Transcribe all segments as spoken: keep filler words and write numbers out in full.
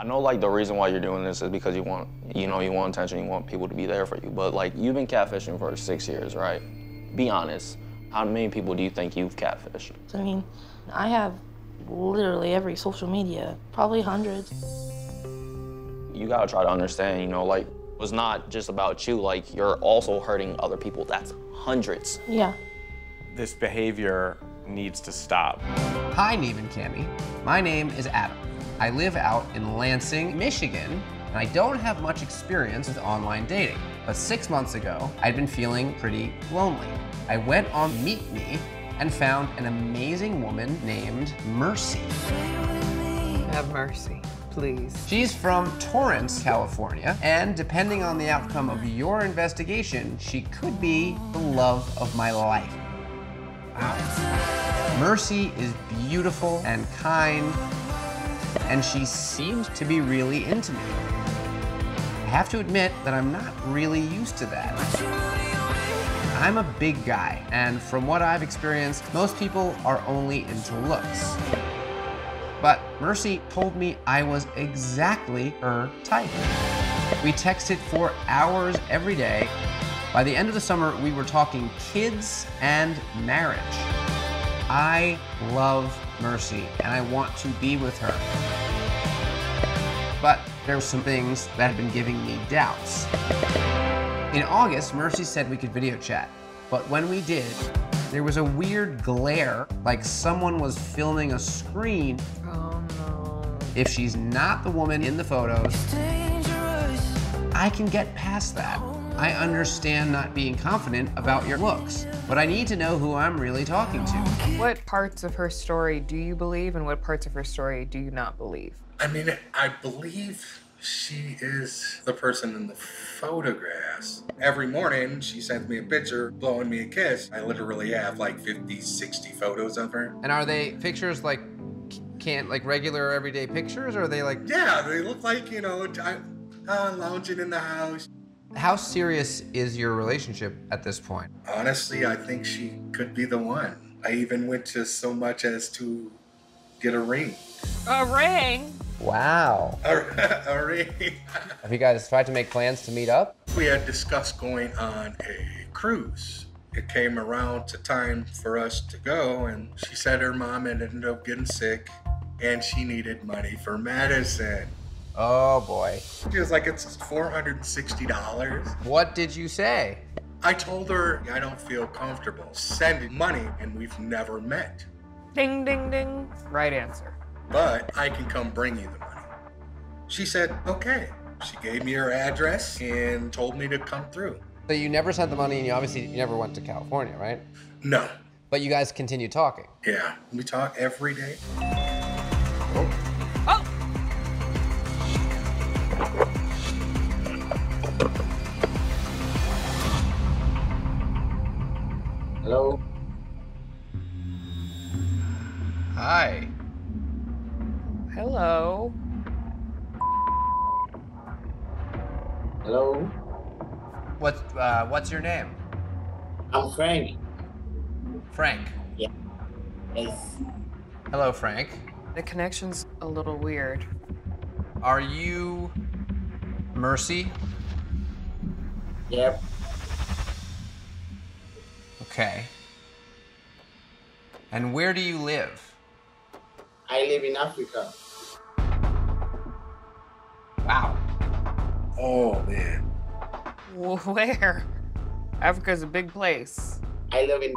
I know, like, the reason why you're doing this is because you want, you know, you want attention, you want people to be there for you, but, like, you've been catfishing for six years, right? Be honest. How many people do you think you've catfished? I mean, I have literally every social media, probably hundreds. You gotta try to understand, you know, like, it's not just about you, like, you're also hurting other people. That's hundreds. Yeah. This behavior needs to stop. Hi, Nev and Kamie. My name is Adam. I live out in Lansing, Michigan, and I don't have much experience with online dating. But six months ago, I'd been feeling pretty lonely. I went on Meet Me and found an amazing woman named Mercy. Have mercy. Please. She's from Torrance, California, and depending on the outcome of your investigation, she could be the love of my life. Wow. Mercy is beautiful and kind, and she seems to be really into me. I have to admit that I'm not really used to that. I'm a big guy, and from what I've experienced, most people are only into looks. But Mercy told me I was exactly her type. We texted for hours every day. By the end of the summer, we were talking kids and marriage. I love Mercy, and I want to be with her. But there were some things that had been giving me doubts. In August, Mercy said we could video chat, but when we did, there was a weird glare, like someone was filming a screen. Oh, no. If she's not the woman in the photos, I can get past that. I understand not being confident about your looks, but I need to know who I'm really talking to. What parts of her story do you believe, and what parts of her story do you not believe? I mean, I believe she is the person in the photographs. Every morning, she sends me a picture, blowing me a kiss. I literally have like fifty, sixty photos of her. And are they pictures like, can't, like regular everyday pictures, or are they like? Yeah, they look like, you know, uh, lounging in the house. How serious is your relationship at this point? Honestly, I think she could be the one. I even went to so much as to get a ring. A ring? Wow. A ring. Have you guys tried to make plans to meet up? We had discussed going on a cruise. It came around to time for us to go, and she said her mom ended up getting sick, and she needed money for medicine. Oh, boy. She was like, it's four hundred sixty dollars. What did you say? I told her I don't feel comfortable sending money, and we've never met. Ding, ding, ding. Right answer. But I can come bring you the money. She said, okay. She gave me her address and told me to come through. So you never sent the money, and you obviously you never went to California, right? No. But you guys continue talking? Yeah, we talk every day. Oh! Oh. Hello? Hi. Hello. Hello. What? Uh, what's your name? I'm Frank. Frank. Yeah. Yes. Hello, Frank. The connection's a little weird. Are you Mercy? Yep. Okay. And where do you live? I live in Africa. Wow. Oh, man. Where? Africa's a big place. I live in...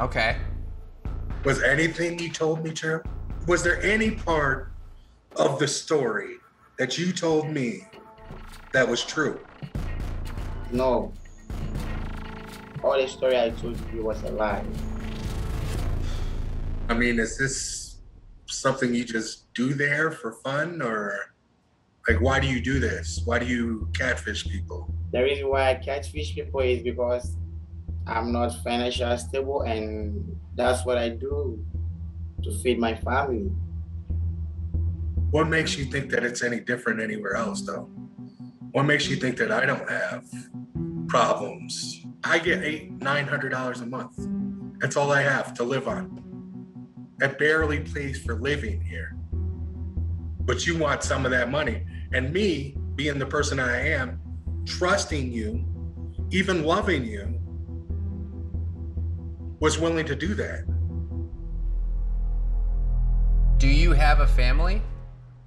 Okay. Was anything you told me true? Was there any part of the story that you told me that was true? No. All the story I told you was a lie. I mean, is this something you just do there for fun, or... Like, why do you do this? Why do you catfish people? The reason why I catfish people is because I'm not financially stable, and that's what I do to feed my family. What makes you think that it's any different anywhere else, though? What makes you think that I don't have problems? I get eight, nine hundred dollars a month. That's all I have to live on. That barely pays for living here. but you want some of that money. And me, being the person I am, trusting you, even loving you, was willing to do that. Do you have a family?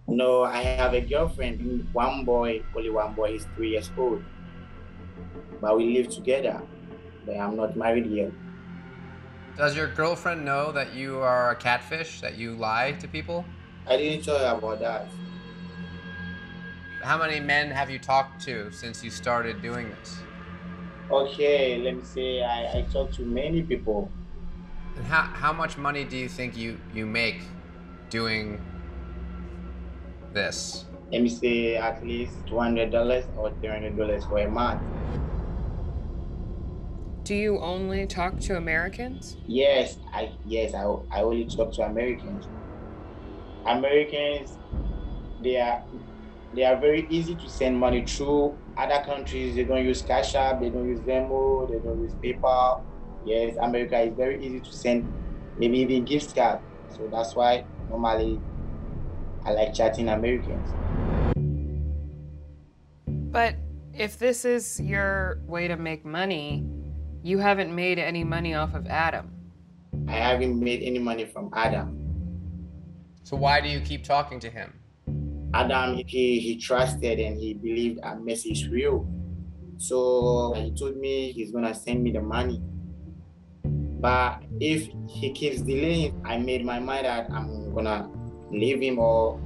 No, I have a girlfriend, one boy, only one boy, he's three years old. But we live together, but I'm not married yet. Does your girlfriend know that you are a catfish, that you lie to people? I didn't tell her about that. How many men have you talked to since you started doing this? Okay, let me say I, I talked to many people. And how, how much money do you think you, you make doing this? Let me say at least two hundred dollars or three hundred dollars for a month. Do you only talk to Americans? Yes, I yes, I, I only talk to Americans. Americans, they are They are very easy to send money through. Other countries, they don't use Cash App, they don't use Venmo, they don't use PayPal. Yes, America is very easy to send, maybe even gift card. So that's why normally I like chatting Americans. But if this is your way to make money, you haven't made any money off of Adam. I haven't made any money from Adam. So why do you keep talking to him? Adam, he, he trusted and he believed a message real. So he told me he's gonna send me the money. But if he keeps delaying, I made my mind that I'm gonna leave him or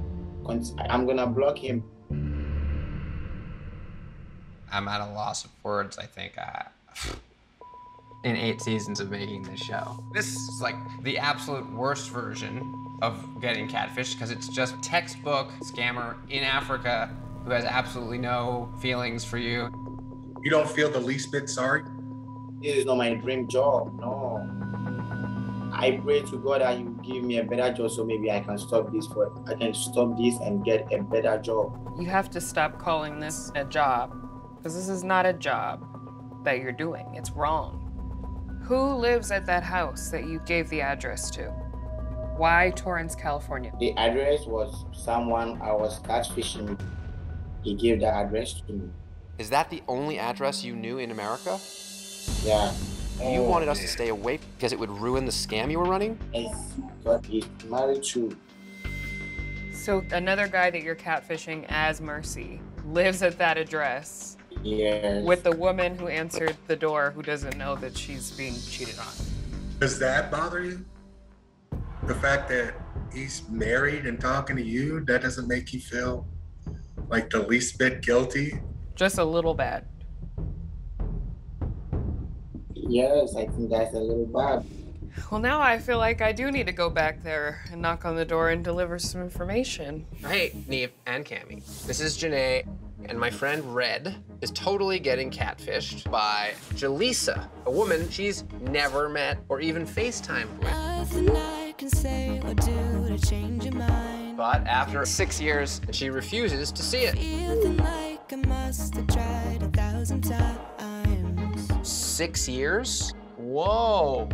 I'm gonna block him. I'm at a loss of words, I think, I, in eight seasons of making this show. This is like the absolute worst version of getting catfished, because it's just textbook scammer in Africa who has absolutely no feelings for you. You don't feel the least bit sorry? This is not my dream job, no. I pray to God that you give me a better job so maybe I can stop this, but I can stop this and get a better job. You have to stop calling this a job, because this is not a job that you're doing. It's wrong. Who lives at that house that you gave the address to? Why Torrance, California? The address was someone I was catfishing. He gave the address to me. Is that the only address you knew in America? Yeah. You oh, wanted us man. to stay away because it would ruin the scam you were running? Yes, but he's married to. So another guy that you're catfishing as Mercy lives at that address. Yes. With the woman who answered the door who doesn't know that she's being cheated on. Does that bother you? The fact that he's married and talking to you, that doesn't make you feel like the least bit guilty? Just a little bad. Yes, I think that's a little bad. Well, now I feel like I do need to go back there and knock on the door and deliver some information. Hey, Nev and Kamie. This is Janae, and my friend Red is totally getting catfished by Jaleesa, a woman she's never met or even FaceTimed with. Can say or do to change your mind. But after six years, she refuses to see it. Feeling like I must have tried a thousand times. Six years? Whoa.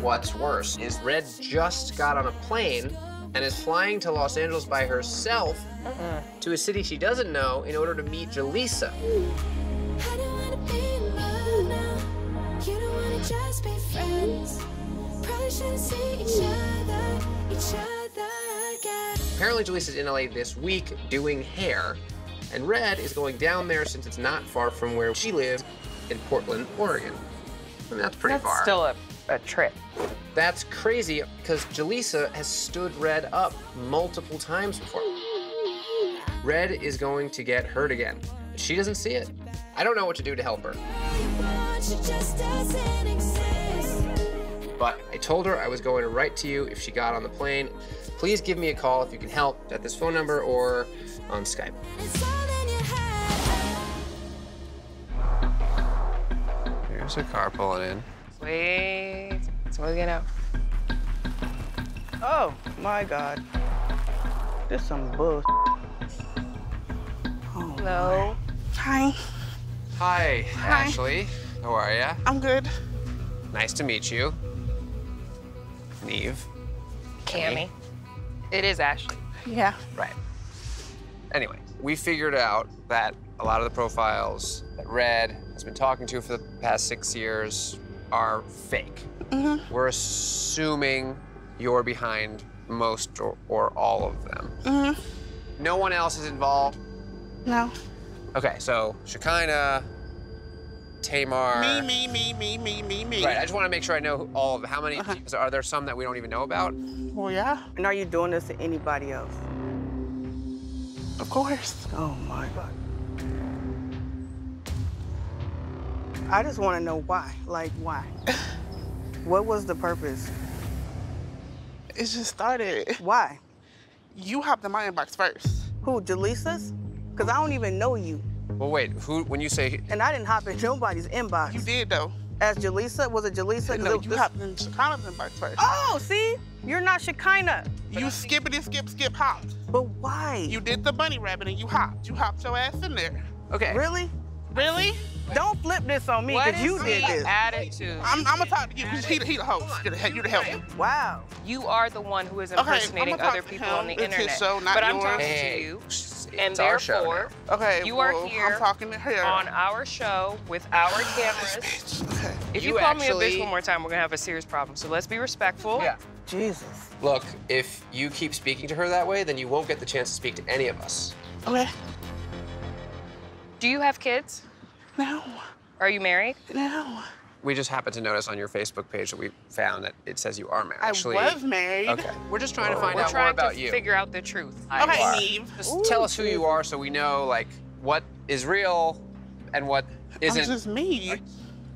What's worse is Red just got on a plane and is flying to Los Angeles by herself uh-uh. to a city she doesn't know in order to meet Jaleesa. I don't wanna be in love now. You don't wanna just be friends. See each other, each other again. Apparently, Jaleesa's in L A this week doing hair, and Red is going down there since it's not far from where she lives in Portland, Oregon. And that's pretty that's far. That's still a, a trip. That's crazy because Jaleesa has stood Red up multiple times before. Red is going to get hurt again. She doesn't see it. I don't know what to do to help her. She just doesn't exist. But I told her I was going to write to you if she got on the plane. Please give me a call if you can help at this phone number or on Skype. There's a car pulling in. Wait, someone's getting out. Oh my God. This some bull. Oh, hello. Hi. Hi. Hi, Ashley. How are ya? I'm good. Nice to meet you. Nev. Kamie. It is Ashley. Yeah. Right. Anyway, we figured out that a lot of the profiles that Red has been talking to for the past six years are fake. Mm-hmm. We're assuming you're behind most or, or all of them. Mm-hmm. No one else is involved? No. Okay, so Shekinah, Tamar. Me, me, me, me, me, me, me. Right, I just want to make sure I know all of them. How many, uh-huh. so are there some that we don't even know about? Well, yeah. And are you doing this to anybody else? Of course. Oh, my God. I just want to know why, like why? What was the purpose? It just started. Why? You hopped in my inbox first. Who, Jaleesa's? Because I don't even know you. Well, wait, who, when you say... And I didn't hop in nobody's inbox. You did, though. As Jaleesa? Was it Jaleesa? No, it, you this... hopped in Shekinah's inbox first. Oh, see? You're not Shekinah. You skippity, skip, skip, hopped. But why? You did the bunny rabbit and you hopped. You hopped your ass in there. Okay. Really? Really? Don't flip this on me, because you did this. Attitude. I'm, I'm going to talk to you, because he, he the host. You the help. Wow. You are the one who is impersonating okay, other people on the it's internet. His show, not but yours. I'm talking hey. to you, and it's therefore, okay, you well, are here I'm talking to her. on our show with our cameras. Okay. If you, you call actually... me a bitch one more time, we're going to have a serious problem. So let's be respectful. Yeah. Jesus. Look, if you keep speaking to her that way, then you won't get the chance to speak to any of us. Okay. Do you have kids? No. Are you married? No. We just happened to notice on your Facebook page that we found that it says you are married. I Actually, was married. Okay. We're just trying to find We're out more about you. We're trying to figure out the truth. I okay, Neve. Just Ooh, tell us who you are so we know, like, what is real and what isn't. It's just me. Like,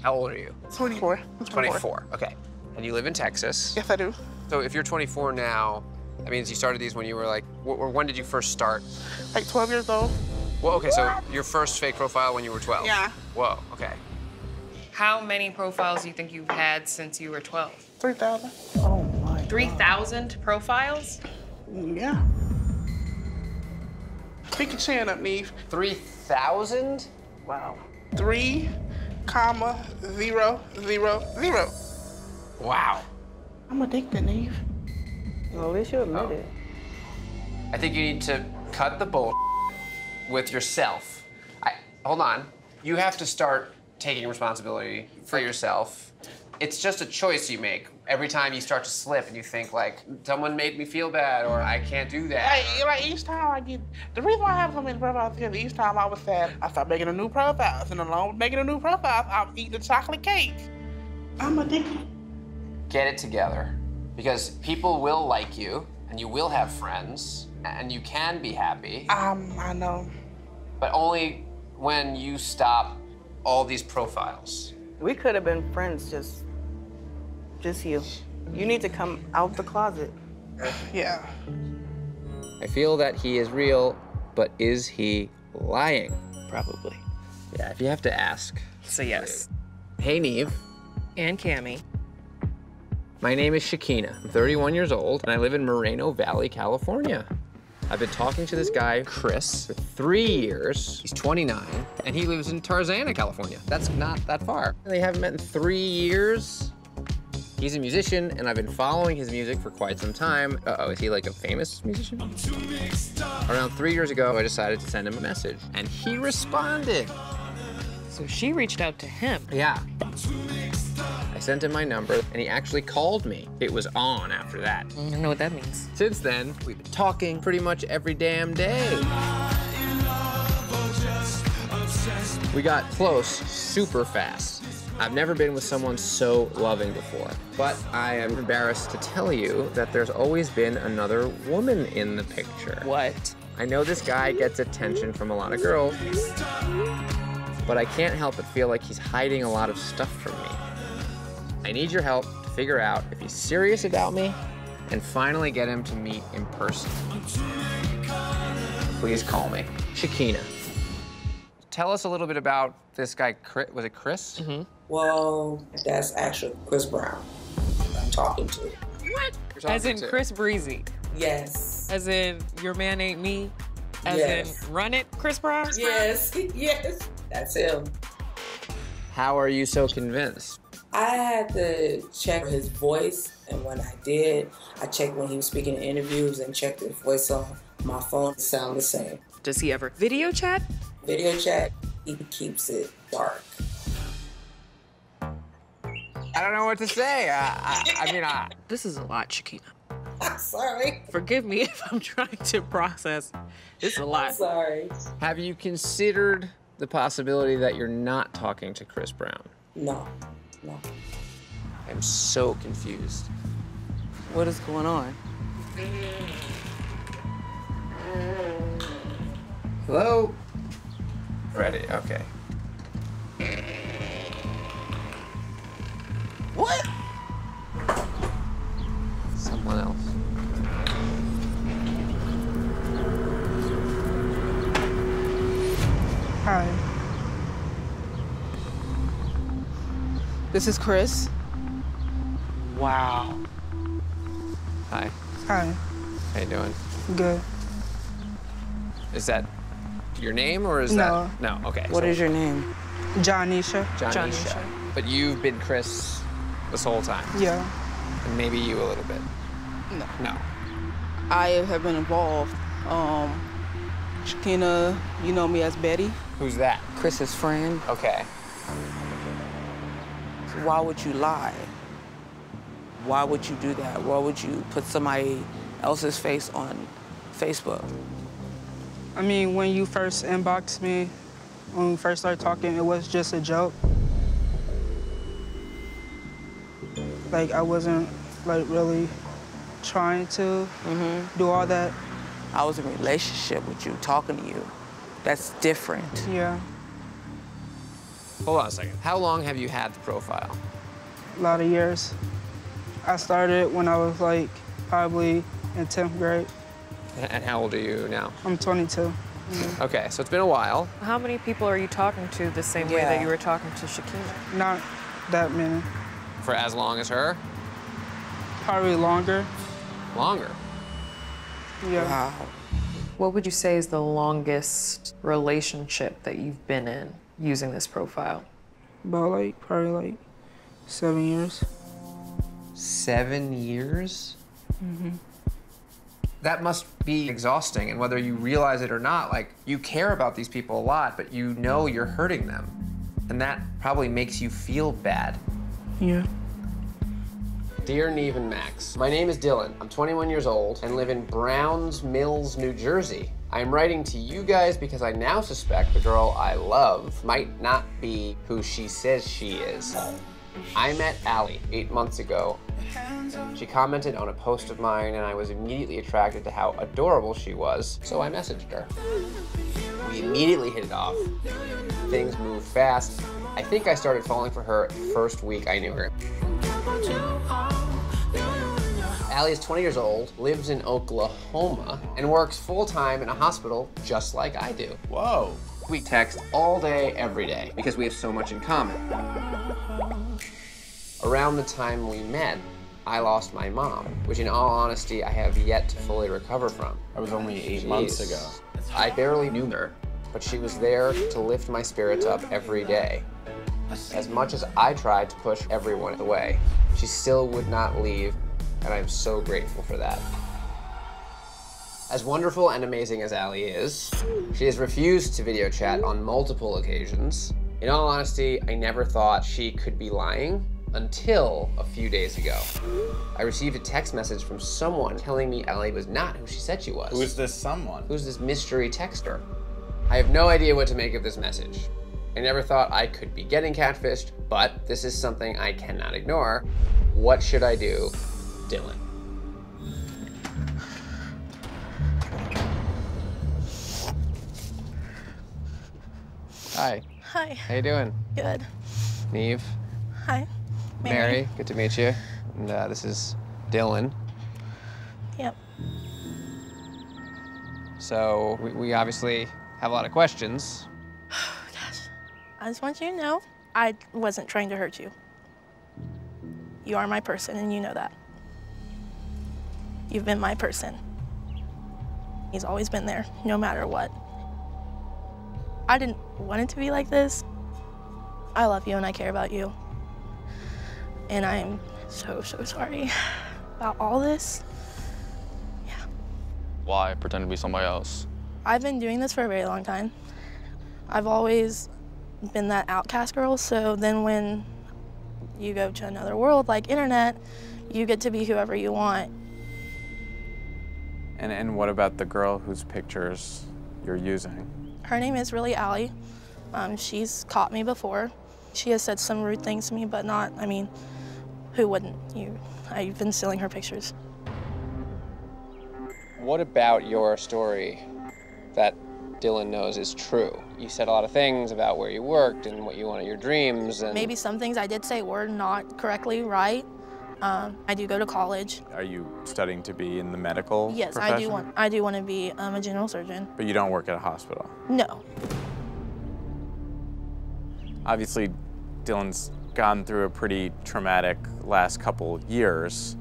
how old are you? twenty-four. twenty-four. Okay. And you live in Texas. Yes, I do. So if you're twenty-four now, that means you started these when you were like, or when did you first start? Like twelve years old. Well, okay, so your first fake profile when you were twelve? Yeah. Whoa, okay. How many profiles do you think you've had since you were twelve? three thousand. Oh, my God. three thousand profiles? Yeah. Pick your chin up, Neve. three thousand? Wow. Three, comma, zero, zero, zero. Wow. I'm addicted, Neve. Well, at least you admit oh. it. I think you need to cut the bull. With yourself. I, hold on. You have to start taking responsibility for yourself. It's just a choice you make. Every time you start to slip and you think like, someone made me feel bad or I can't do that. Like, like each time I get, the reason why I have so many profiles is each time I was sad, I started making a new profile. And along with making a new profile, I was eating a chocolate cake. I'm addicted. Get it together. Because people will like you and you will have friends. And you can be happy. Um, I know. But only when you stop all these profiles. We could have been friends, just, just you. You need to come out of the closet. Yeah. I feel that he is real, but is he lying? Probably. Yeah, if you have to ask. So yes. Hey, Neve. And Kamie. My name is Shekinah. I'm thirty-one years old, and I live in Moreno Valley, California. I've been talking to this guy, Chris, for three years. He's twenty-nine, and he lives in Tarzana, California. That's not that far. They haven't met in three years. He's a musician, and I've been following his music for quite some time. Uh-oh, is he like a famous musician? I'm too mixed up. Around three years ago, I decided to send him a message, and he responded. So she reached out to him. Yeah. I'm too mixed up. I sent him my number, and he actually called me. It was on after that. I don't know what that means. Since then, we've been talking pretty much every damn day. We got close super fast. I've never been with someone so loving before, but I am embarrassed to tell you that there's always been another woman in the picture. What? I know this guy gets attention from a lot of girls, but I can't help but feel like he's hiding a lot of stuff from me. I need your help to figure out if he's serious about me and finally get him to meet in person. Please call me. Shekinah. Tell us a little bit about this guy, was it Chris? Mm-hmm. Well, that's actually Chris Brown I'm talking to. What? Talking As in to. Chris Breezy? Yes. As in your man ain't me? As yes. in run it, Chris Brown? Yes, yes, that's him. How are you so convinced? I had to check his voice, and when I did, I checked when he was speaking in interviews and checked his voice on my phone to sound the same. Does he ever video chat? Video chat, he keeps it dark. I don't know what to say. I, I, I mean, I... This is a lot, Shekinah. I'm sorry. Forgive me if I'm trying to process. It's a lot. I'm sorry. Have you considered the possibility that you're not talking to Chris Brown? No. No. I'm so confused. What is going on? Hello? Ready, okay. What? Someone else. Hi. This is Chris. Wow. Hi. Hi. How you doing? Good. Is that your name or is no. that? No. No, okay. What so. is your name? Janisha. Janisha. Janisha. But you've been Chris this whole time? Yeah. And maybe you a little bit? No. No. I have been involved. Um, Shekinah, you know me as Betty. Who's that? Chris's friend. Okay. Why would you lie? Why would you do that? Why would you put somebody else's face on Facebook? I mean, when you first inboxed me, when we first started talking, it was just a joke. Like, I wasn't, like, really trying to mm-hmm. do all that. I was in a relationship with you, talking to you. That's different. Yeah. Hold on a second. How long have you had the profile? A lot of years. I started when I was, like, probably in tenth grade. And how old are you now? I'm twenty-two. Mm-hmm. Okay, so it's been a while. How many people are you talking to the same yeah. way that you were talking to Shekinah? Not that many. For as long as her? Probably longer. Longer? Yeah. Wow. What would you say is the longest relationship that you've been in using this profile? About like, probably like seven years. Seven years? Mm-hmm. That must be exhausting, and whether you realize it or not, like, you care about these people a lot, but you know you're hurting them, and that probably makes you feel bad. Yeah. Dear Nev and Max, my name is Dylan. I'm twenty-one years old and live in Browns Mills, New Jersey. I am writing to you guys because I now suspect the girl I love might not be who she says she is. I met Allie eight months ago. She commented on a post of mine, and I was immediately attracted to how adorable she was, so I messaged her. We immediately hit it off. Things moved fast. I think I started falling for her the first week I knew her. Allie is twenty years old, lives in Oklahoma, and works full-time in a hospital just like I do. Whoa. We text all day, every day, because we have so much in common. Around the time we met, I lost my mom, which in all honesty, I have yet to fully recover from. I was only eight Jeez. months ago. I barely knew her, but she was there to lift my spirits up every day. As much as I tried to push everyone away, she still would not leave, and I'm so grateful for that. As wonderful and amazing as Allie is, she has refused to video chat on multiple occasions. In all honesty, I never thought she could be lying until a few days ago. I received a text message from someone telling me Allie was not who she said she was. Who's this someone? Who's this mystery texter? I have no idea what to make of this message. I never thought I could be getting catfished, but this is something I cannot ignore. What should I do, Dylan? Hi. Hi. How you doing? Good. Nev. Hi. Mary. Mary, good to meet you. And uh, this is Dylan. Yep. So we, we obviously have a lot of questions. Oh, gosh. I just want you to know I wasn't trying to hurt you. You are my person, and you know that. You've been my person. He's always been there, no matter what. I didn't want it to be like this. I love you and I care about you. And I'm so, so sorry about all this. Yeah. Why pretend to be somebody else? I've been doing this for a very long time. I've always been that outcast girl, so then when you go to another world like internet, you get to be whoever you want. And, and what about the girl whose pictures you're using? Her name is really Allie. Um, she's caught me before. She has said some rude things to me, but not, I mean, who wouldn't? You, I've been stealing her pictures. What about your story that Dylan knows is true? You said a lot of things about where you worked and what you wanted, your dreams, and... Maybe some things I did say were not correctly right. Um, I do go to college. Are you studying to be in the medical Yes, profession? I do want, I do want to be um, a general surgeon. But you don't work at a hospital? No. Obviously, Dylan's gone through a pretty traumatic last couple years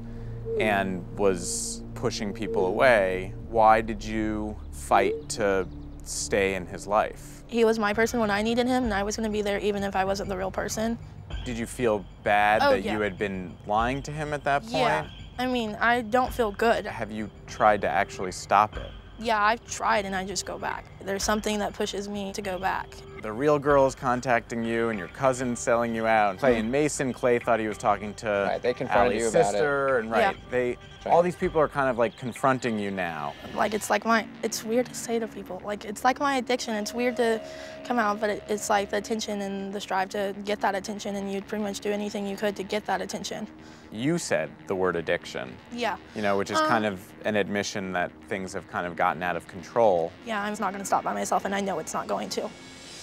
and was pushing people away. Why did you fight to stay in his life? He was my person when I needed him, and I was going to be there even if I wasn't the real person. Did you feel bad oh, that yeah. you had been lying to him at that point? Yeah, I mean, I don't feel good. Have you tried to actually stop it? Yeah, I've tried, and I just go back. There's something that pushes me to go back. The real girl is contacting you, and your cousin's selling you out. Clay and Mason, Clay thought he was talking to right, they confronted you about sister, it. and right, yeah. they, all these people are kind of like confronting you now. Like it's like my, it's weird to say to people, like it's like my addiction. It's weird to come out, but it, it's like the attention and the strive to get that attention, and you'd pretty much do anything you could to get that attention. You said the word addiction. Yeah. You know, which is um, kind of an admission that things have kind of gotten out of control. Yeah, I'm not gonna stop by myself, and I know it's not going to.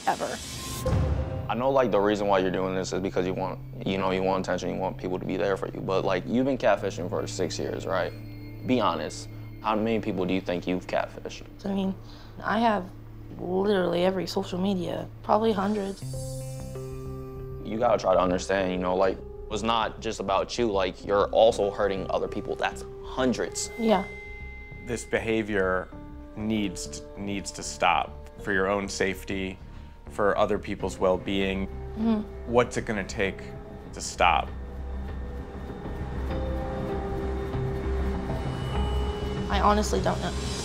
Ever. I know, like, the reason why you're doing this is because you want, you know, you want attention, you want people to be there for you, but, like, you've been catfishing for six years, right? Be honest, how many people do you think you've catfished? I mean, I have literally every social media, probably hundreds. You gotta try to understand, you know, like, it's not just about you, like, you're also hurting other people. That's hundreds. Yeah. This behavior needs to, needs to stop for your own safety, for other people's well-being. Mm-hmm. What's it gonna take to stop? I honestly don't know.